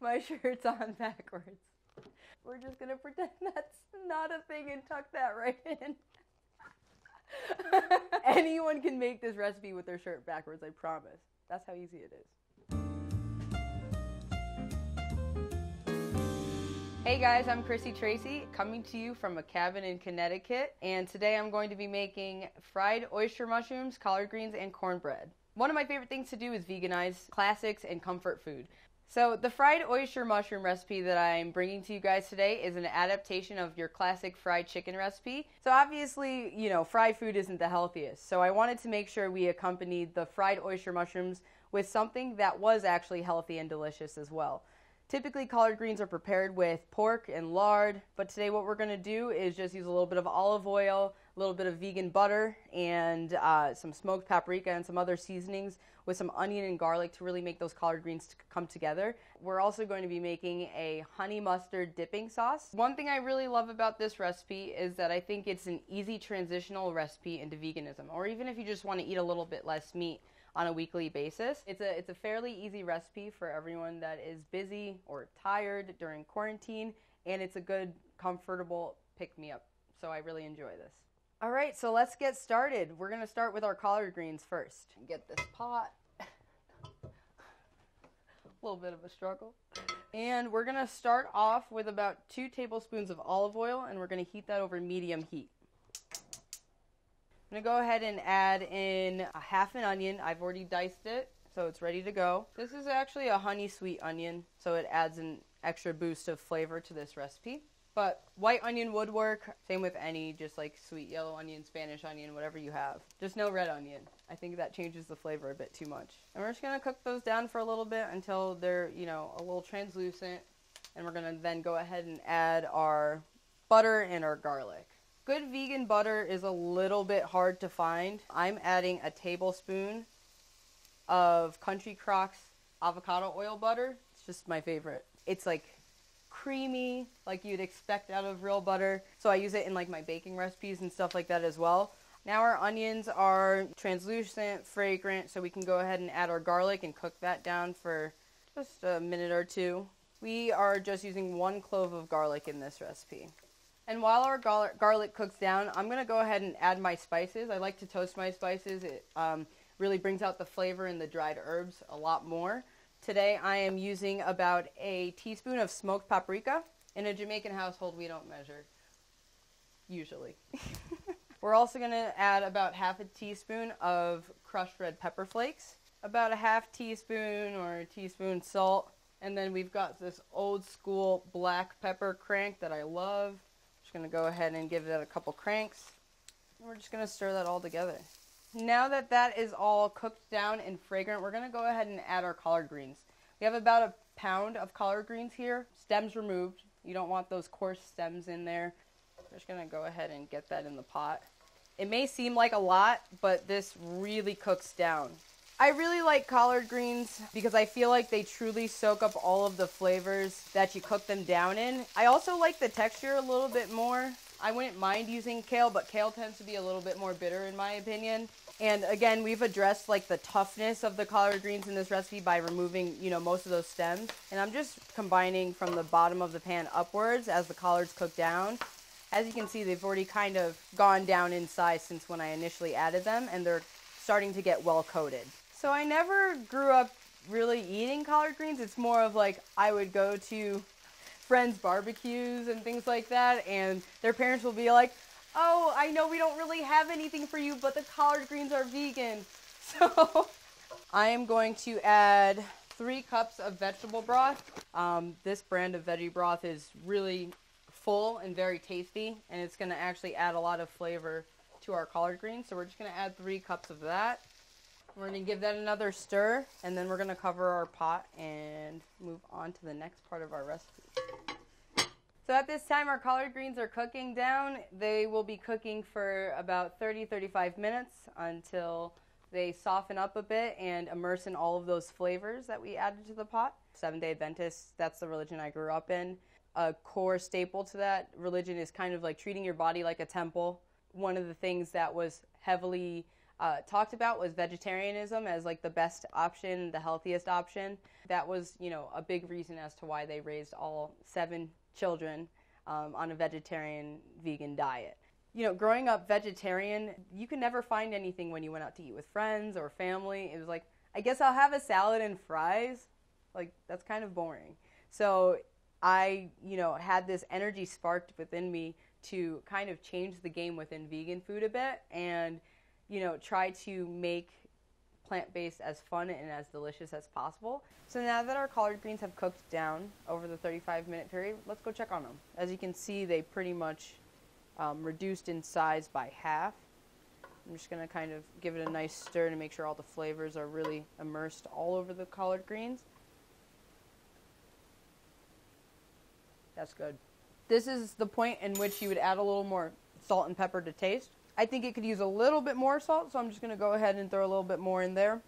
My shirt's on backwards. We're just gonna pretend that's not a thing and tuck that right in. Anyone can make this recipe with their shirt backwards, I promise. That's how easy it is. Hey guys, I'm Chrissy Tracy, coming to you from a cabin in Connecticut, and today I'm going to be making fried oyster mushrooms, collard greens, and cornbread. One of my favorite things to do is veganize classics and comfort food. So the fried oyster mushroom recipe that I'm bringing to you guys today is an adaptation of your classic fried chicken recipe. So obviously, you know, fried food isn't the healthiest. So I wanted to make sure we accompanied the fried oyster mushrooms with something that was actually healthy and delicious as well. Typically, collard greens are prepared with pork and lard, but today what we're going to do is just use a little bit of olive oil, a little bit of vegan butter, and some smoked paprika and some other seasonings with some onion and garlic to really make those collard greens come together. We're also going to be making a honey mustard dipping sauce. One thing I really love about this recipe is that I think it's an easy transitional recipe into veganism, or even if you just want to eat a little bit less meat on a weekly basis. It's a fairly easy recipe for everyone that is busy or tired during quarantine, and it's a good, comfortable pick-me-up. So I really enjoy this. All right, so let's get started. We're gonna start with our collard greens first. Get this pot. A little bit of a struggle. And we're gonna start off with about 2 tablespoons of olive oil, and we're gonna heat that over medium heat. I'm gonna go ahead and add in a half an onion. I've already diced it, so it's ready to go. This is actually a honey sweet onion, so it adds an extra boost of flavor to this recipe. But white onion would work. Same with any, just like sweet yellow onion, Spanish onion, whatever you have. Just no red onion. I think that changes the flavor a bit too much. And we're just gonna cook those down for a little bit until they're, you know, a little translucent. And we're gonna then go ahead and add our butter and our garlic. Good vegan butter is a little bit hard to find. I'm adding a tablespoon of Country Crock's avocado oil butter. It's just my favorite. It's like creamy, like you'd expect out of real butter. So I use it in like my baking recipes and stuff like that as well. Now our onions are translucent, fragrant, so we can go ahead and add our garlic and cook that down for just a minute or two. We are just using 1 clove of garlic in this recipe. And while our garlic cooks down, I'm going to go ahead and add my spices. I like to toast my spices. It really brings out the flavor and the dried herbs a lot more. Today I am using about a teaspoon of smoked paprika. In a Jamaican household, we don't measure, usually. We're also going to add about half a teaspoon of crushed red pepper flakes, about a half teaspoon or a teaspoon salt, and then we've got this old school black pepper crank that I love. Just gonna go ahead and give that a couple cranks. And we're just gonna stir that all together. Now that that is all cooked down and fragrant, we're gonna go ahead and add our collard greens. We have about a pound of collard greens here, stems removed. You don't want those coarse stems in there. We're just gonna go ahead and get that in the pot. It may seem like a lot, but this really cooks down. I really like collard greens because I feel like they truly soak up all of the flavors that you cook them down in. I also like the texture a little bit more. I wouldn't mind using kale, but kale tends to be a little bit more bitter in my opinion. And again, we've addressed like the toughness of the collard greens in this recipe by removing, you know, most of those stems. And I'm just combining from the bottom of the pan upwards as the collards cook down. As you can see, they've already kind of gone down in size since when I initially added them, and they're starting to get well coated. So I never grew up really eating collard greens. It's more of like I would go to friends' barbecues and things like that, and their parents will be like, oh, I know we don't really have anything for you, but the collard greens are vegan. So I am going to add 3 cups of vegetable broth. This brand of veggie broth is really full and very tasty, and it's gonna actually add a lot of flavor to our collard greens. So we're just gonna add 3 cups of that. We're going to give that another stir, and then we're going to cover our pot and move on to the next part of our recipe. So at this time, our collard greens are cooking down. They will be cooking for about 30-35 minutes until they soften up a bit and immerse in all of those flavors that we added to the pot. Seventh-day Adventists, that's the religion I grew up in. A core staple to that religion is kind of like treating your body like a temple. One of the things that was heavily talked about was vegetarianism as like the best option, the healthiest option. That was, you know, a big reason as to why they raised all 7 children on a vegetarian, vegan diet. You know, growing up vegetarian, you could never find anything when you went out to eat with friends or family. It was like, I guess I'll have a salad and fries. Like, that's kind of boring. So I, you know, had this energy sparked within me to kind of change the game within vegan food a bit and, you know, try to make plant-based as fun and as delicious as possible. So now that our collard greens have cooked down over the 35-minute period, let's go check on them. As you can see, they pretty much reduced in size by half. I'm just gonna kind of give it a nice stir to make sure all the flavors are really immersed all over the collard greens. That's good. This is the point in which you would add a little more salt and pepper to taste. I think it could use a little bit more salt, so I'm just going to go ahead and throw a little bit more in there.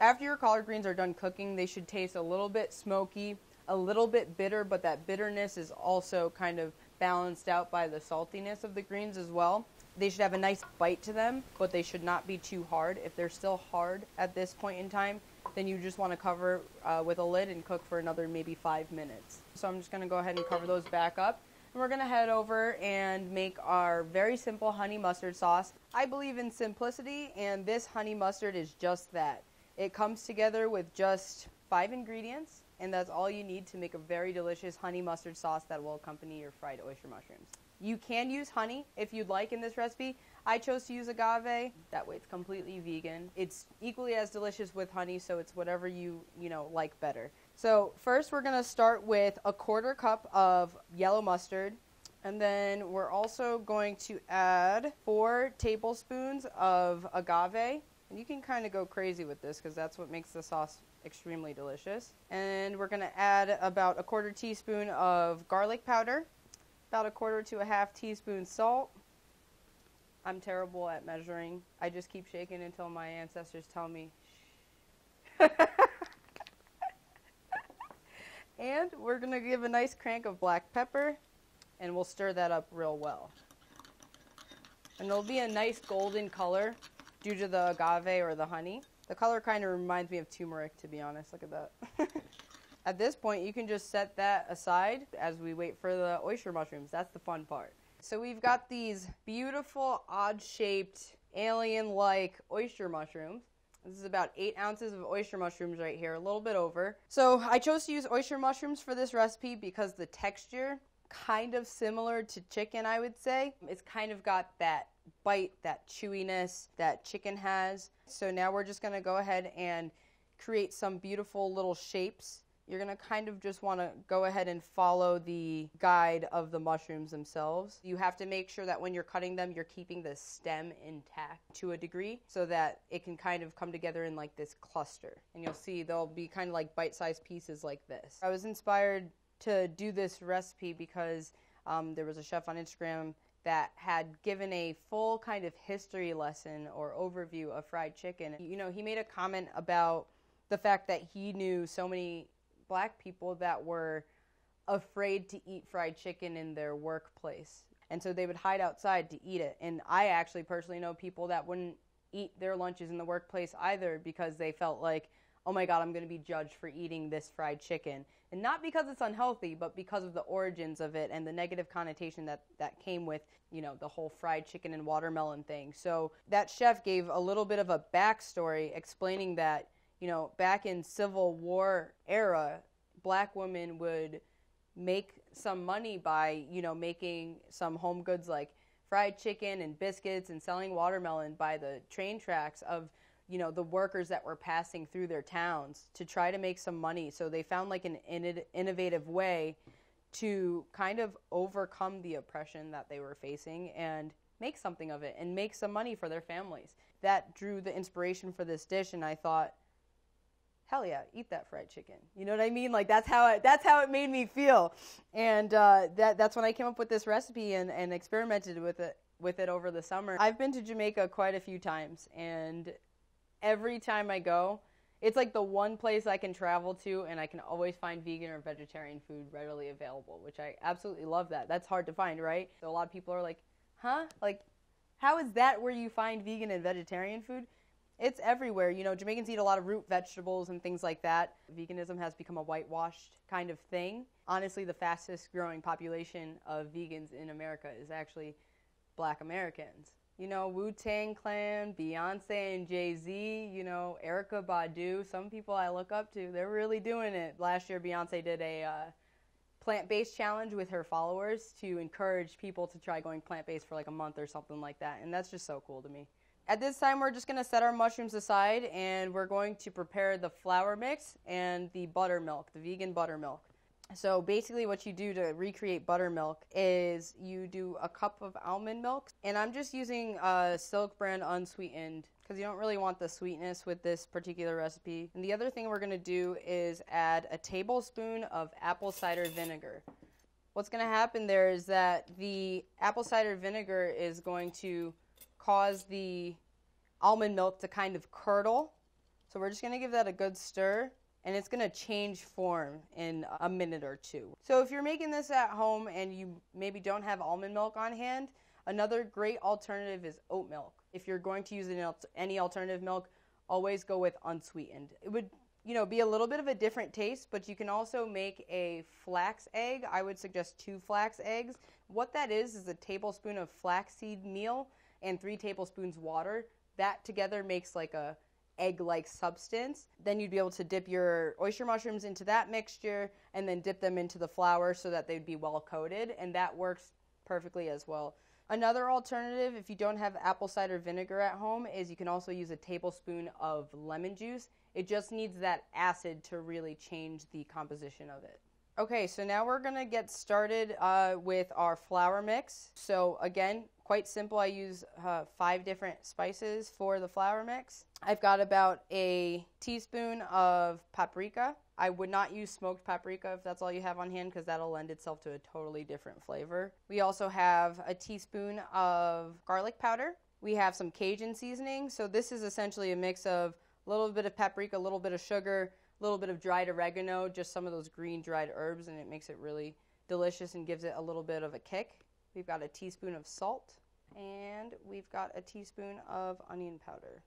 After your collard greens are done cooking, they should taste a little bit smoky, a little bit bitter, but that bitterness is also kind of balanced out by the saltiness of the greens as well. They should have a nice bite to them, but they should not be too hard. If they're still hard at this point in time, then you just want to cover with a lid and cook for another maybe 5 minutes. So I'm just going to go ahead and cover those back up. And we're going to head over and make our very simple honey mustard sauce. I believe in simplicity, and this honey mustard is just that. It comes together with just 5 ingredients, and that's all you need to make a very delicious honey mustard sauce that will accompany your fried oyster mushrooms. You can use honey if you'd like in this recipe. I chose to use agave. That way it's completely vegan. It's equally as delicious with honey, so it's whatever you know, like better. So first we're gonna start with 1/4 cup of yellow mustard, and then we're also going to add 4 tablespoons of agave. And you can kind of go crazy with this because that's what makes the sauce extremely delicious. And we're gonna add about 1/4 teaspoon of garlic powder, about 1/4 to 1/2 teaspoon salt. I'm terrible at measuring. I just keep shaking until my ancestors tell me, shh. And we're gonna give a nice crank of black pepper, and we'll stir that up real well. And it'll be a nice golden color due to the agave or the honey. The color kind of reminds me of turmeric, to be honest. Look at that. At this point, you can just set that aside as we wait for the oyster mushrooms. That's the fun part. So we've got these beautiful, odd-shaped, alien-like oyster mushrooms. This is about 8 ounces of oyster mushrooms right here, a little bit over. So I chose to use oyster mushrooms for this recipe because the texture, kind of similar to chicken, I would say. It's kind of got that bite, that chewiness that chicken has. So now we're just gonna go ahead and create some beautiful little shapes. You're gonna kind of just wanna go ahead and follow the guide of the mushrooms themselves. You have to make sure that when you're cutting them, you're keeping the stem intact to a degree so that it can kind of come together in like this cluster. And you'll see they'll be kind of like bite-sized pieces like this. I was inspired to do this recipe because there was a chef on Instagram that had given a full kind of history lesson or overview of fried chicken. You know, he made a comment about the fact that he knew so many Black people that were afraid to eat fried chicken in their workplace, and so they would hide outside to eat it. And I actually personally know people that wouldn't eat their lunches in the workplace either because they felt like, oh my god, I'm going to be judged for eating this fried chicken. And not because it's unhealthy, but because of the origins of it and the negative connotation that came with, you know, the whole fried chicken and watermelon thing. So that chef gave a little bit of a backstory explaining that, you know, back in Civil War era, Black women would make some money by, you know, making some home goods like fried chicken and biscuits and selling watermelon by the train tracks of, you know, the workers that were passing through their towns to try to make some money. So they found like an innovative way to kind of overcome the oppression that they were facing and make something of it and make some money for their families. That drew the inspiration for this dish, and I thought, hell yeah, eat that fried chicken. You know what I mean? Like, that's how it made me feel. And that's when I came up with this recipe and experimented with it over the summer. I've been to Jamaica quite a few times, and every time I go, it's like the one place I can travel to and I can always find vegan or vegetarian food readily available, which I absolutely love that. That's hard to find, right? So a lot of people are like, huh? Like, how is that where you find vegan and vegetarian food? It's everywhere. You know, Jamaicans eat a lot of root vegetables and things like that. Veganism has become a whitewashed kind of thing. Honestly, the fastest growing population of vegans in America is actually Black Americans. You know, Wu-Tang Clan, Beyoncé and Jay-Z, you know, Erykah Badu, some people I look up to, they're really doing it. Last year, Beyoncé did a plant-based challenge with her followers to encourage people to try going plant-based for like a month or something like that, and that's just so cool to me. At this time, we're just going to set our mushrooms aside, and we're going to prepare the flour mix and the buttermilk, the vegan buttermilk. So basically what you do to recreate buttermilk is you do a cup of almond milk, and I'm just using Silk brand unsweetened because you don't really want the sweetness with this particular recipe. And the other thing we're going to do is add a tablespoon of apple cider vinegar. What's going to happen there is that the apple cider vinegar is going to cause the almond milk to kind of curdle. So we're just going to give that a good stir. And it's going to change form in a minute or two. So if you're making this at home and you maybe don't have almond milk on hand, another great alternative is oat milk. If you're going to use any alternative milk, always go with unsweetened. It would, you know, be a little bit of a different taste, but you can also make a flax egg. I would suggest 2 flax eggs. What that is a tablespoon of flaxseed meal and 3 tablespoons water. That together makes like a egg-like substance. Then you'd be able to dip your oyster mushrooms into that mixture and then dip them into the flour so that they'd be well coated, and that works perfectly as well. Another alternative, if you don't have apple cider vinegar at home, is you can also use a tablespoon of lemon juice. It just needs that acid to really change the composition of it. Okay, so now we're gonna get started with our flour mix. So again, quite simple. I use 5 different spices for the flour mix. I've got about a teaspoon of paprika. I would not use smoked paprika if that's all you have on hand, because that'll lend itself to a totally different flavor. We also have a teaspoon of garlic powder. We have some Cajun seasoning. So this is essentially a mix of a little bit of paprika, a little bit of sugar, a little bit of dried oregano, just some of those green dried herbs, and it makes it really delicious and gives it a little bit of a kick. We've got a teaspoon of salt, and we've got a teaspoon of onion powder.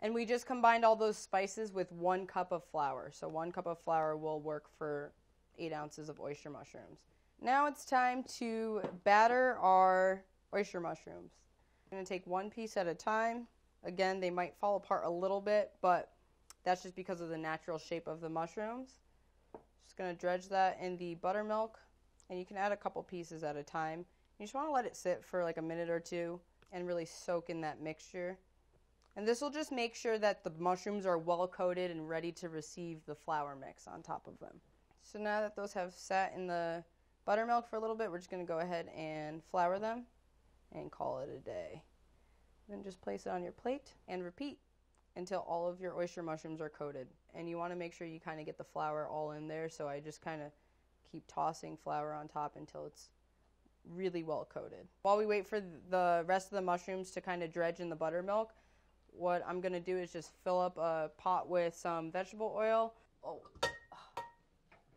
And we just combined all those spices with 1 cup of flour. So 1 cup of flour will work for 8 ounces of oyster mushrooms. Now it's time to batter our oyster mushrooms. I'm going to take 1 piece at a time. Again, they might fall apart a little bit, but that's just because of the natural shape of the mushrooms. Just going to dredge that in the buttermilk. And you can add a couple pieces at a time. You just want to let it sit for like a minute or two and really soak in that mixture. And this will just make sure that the mushrooms are well coated and ready to receive the flour mix on top of them. So now that those have sat in the buttermilk for a little bit, we're just going to go ahead and flour them and call it a day. Then just place it on your plate and repeat until all of your oyster mushrooms are coated. And you want to make sure you kind of get the flour all in there, so I just kind of keep tossing flour on top until it's really well coated. While we wait for the rest of the mushrooms to kind of dredge in the buttermilk, what I'm going to do is just fill up a pot with some vegetable oil. Oh,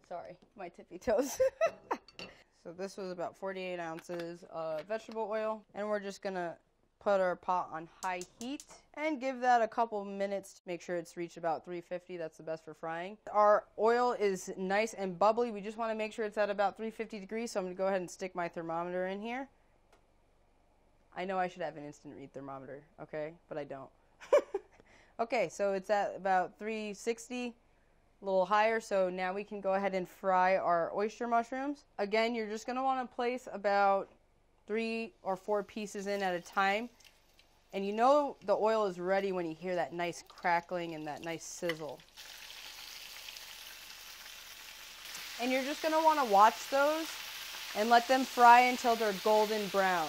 sorry, my tippy toes. So this was about 48 ounces of vegetable oil, and we're just going to put our pot on high heat and give that a couple minutes to make sure it's reached about 350. That's the best for frying. Our oil is nice and bubbly. We just want to make sure it's at about 350 degrees, so I'm going to go ahead and stick my thermometer in here. I know I should have an instant read thermometer, okay, but I don't. Okay, so it's at about 360, a little higher, so now we can go ahead and fry our oyster mushrooms. Again, you're just going to want to place about 3 or 4 pieces in at a time. And you know the oil is ready when you hear that nice crackling and that nice sizzle. And you're just gonna wanna watch those and let them fry until they're golden brown.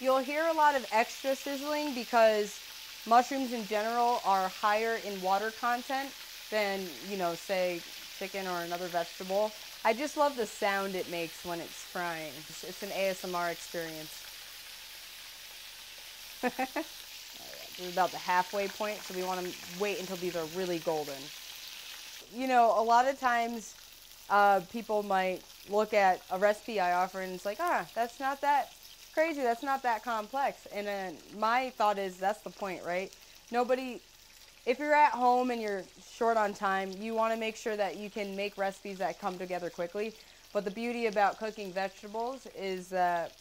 You'll hear a lot of extra sizzling because mushrooms in general are higher in water content than, you know, say chicken or another vegetable. I just love the sound it makes when it's frying. It's an ASMR experience. All right, this is about the halfway point, so we want to wait until these are really golden. You know, a lot of times people might look at a recipe I offer and it's like, that's not that crazy, that's not that complex. And then my thought is, that's the point, right? nobody, if you're at home and you're short on time, you want to make sure that you can make recipes that come together quickly. But the beauty about cooking vegetables is that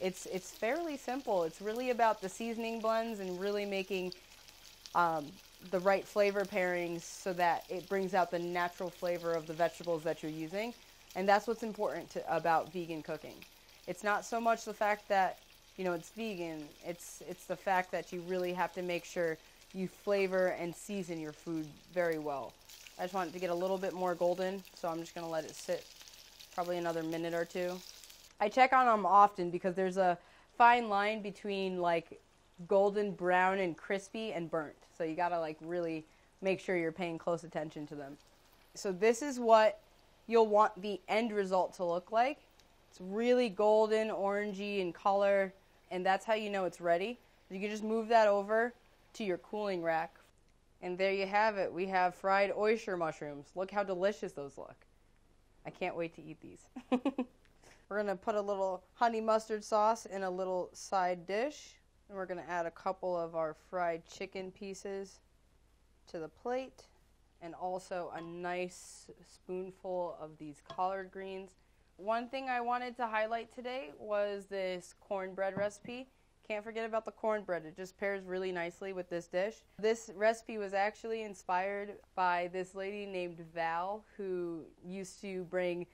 it's fairly simple. It's really about the seasoning blends and really making the right flavor pairings so that it brings out the natural flavor of the vegetables that you're using. And that's what's important about vegan cooking. It's not so much the fact that, you know, it's vegan. It's the fact that you really have to make sure you flavor and season your food very well. I just want it to get a little bit more golden, so I'm just going to let it sit probably another minute or two. I check on them often because there's a fine line between like golden brown and crispy and burnt. So you got to like really make sure you're paying close attention to them. So this is what you'll want the end result to look like. It's really golden, orangey in color, and that's how you know it's ready. You can just move that over to your cooling rack. And there you have it. We have fried oyster mushrooms. Look how delicious those look. I can't wait to eat these. We're going to put a little honey mustard sauce in a little side dish. And we're going to add a couple of our fried chicken pieces to the plate. And also a nice spoonful of these collard greens. One thing I wanted to highlight today was this cornbread recipe. Can't forget about the cornbread. It just pairs really nicely with this dish. This recipe was actually inspired by this lady named Val, who used to bring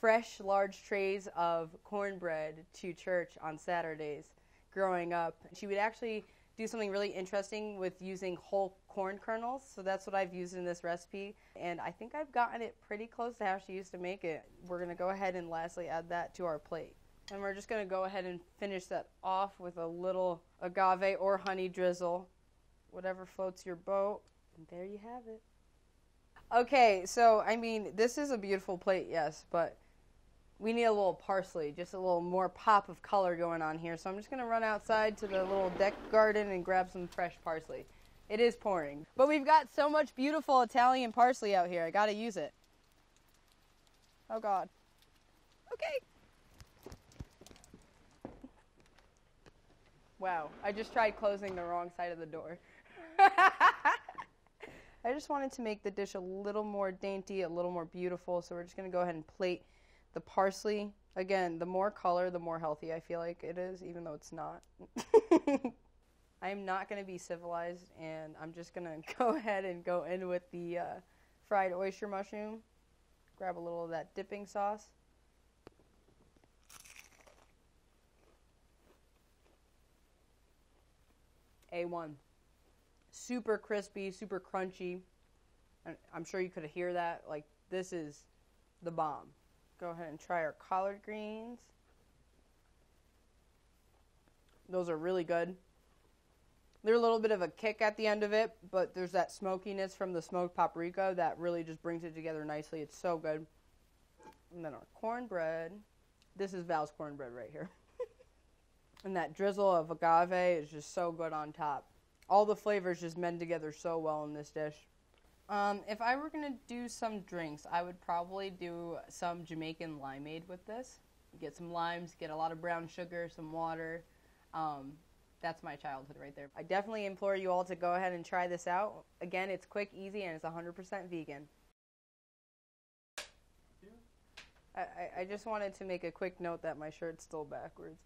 fresh large trays of cornbread to church on Saturdays growing up. She would actually do something really interesting with using whole corn kernels, so that's what I've used in this recipe, and I think I've gotten it pretty close to how she used to make it. We're going to go ahead and lastly add that to our plate. And we're just going to go ahead and finish that off with a little agave or honey drizzle, whatever floats your boat, and there you have it. Okay, so I mean, this is a beautiful plate, yes, but we need a little parsley, just a little more pop of color going on here. So I'm just going to run outside to the little deck garden and grab some fresh parsley. It is pouring. But we've got so much beautiful Italian parsley out here. I got to use it. Oh, God. Okay. Wow. I just tried closing the wrong side of the door. I just wanted to make the dish a little more dainty, a little more beautiful. So we're just going to go ahead and plate the parsley. Again, the more color, the more healthy I feel like it is, even though it's not. I am not going to be civilized, and I'm just going to go ahead and go in with the fried oyster mushroom. Grab a little of that dipping sauce. A1. Super crispy, super crunchy. I'm sure you could hear that. Like, this is the bomb. Go ahead and try our collard greens. Those are really good. They're a little bit of a kick at the end of it, but there's that smokiness from the smoked paprika that really just brings it together nicely. It's so good. And then our cornbread. This is Val's cornbread right here. And that drizzle of agave is just so good on top. All the flavors just mend together so well in this dish. If I were going to do some drinks, I would probably do some Jamaican limeade with this. Get some limes, get a lot of brown sugar, some water. That's my childhood right there. I definitely implore you all to go ahead and try this out. Again, it's quick, easy, and it's 100% vegan. I just wanted to make a quick note that my shirt's still backwards.